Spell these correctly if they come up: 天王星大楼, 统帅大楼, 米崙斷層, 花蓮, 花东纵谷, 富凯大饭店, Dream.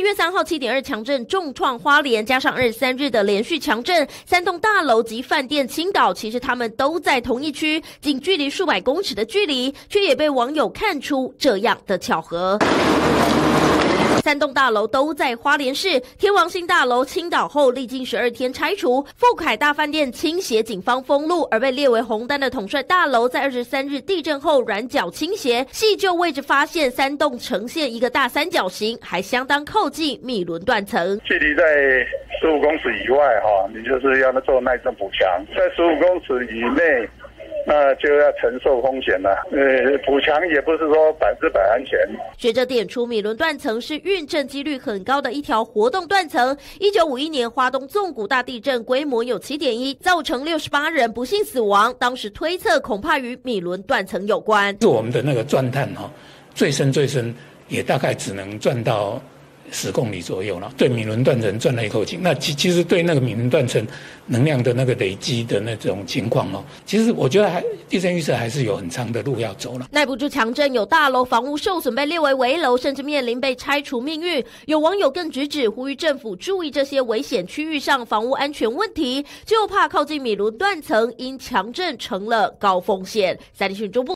4月3号7.2强震重创花莲，加上23日的连续强震，3栋大楼及饭店倾倒，其实他们都在同一区，仅距离数百公尺的距离，却也被网友看出这样的巧合。 3栋大楼都在花莲市，天王星大楼倾倒后历经12天拆除，富凯大饭店倾斜，警方封路，而被列为红单的统帅大楼在23日地震后软脚倾斜，细究位置发现3栋呈现一个大三角形，还相当靠近密轮断层。距离在15公尺以外，你就是要做耐震补强；在15公尺以内，那就要承受风险了。补强也不是说100%安全。学者点出，米伦断层是运震几率很高的一条活动断层。1951年花东纵谷大地震规模有 7.1， 造成68人不幸死亡。当时推测恐怕与米伦断层有关。是我们的那个钻探最深最深也大概只能钻到10公里左右了。对米伦断层钻了一口井，那其实对那个米伦断层能量的那个累积的那种情况其实我觉得地震预测还是有很长的路要走了。耐不住强震，有大楼房屋受损被列为危楼，甚至面临被拆除命运。有网友更直指呼吁政府注意这些危险区域上房屋安全问题，就怕靠近米伦断层因强震成了高风险。三立新闻中部。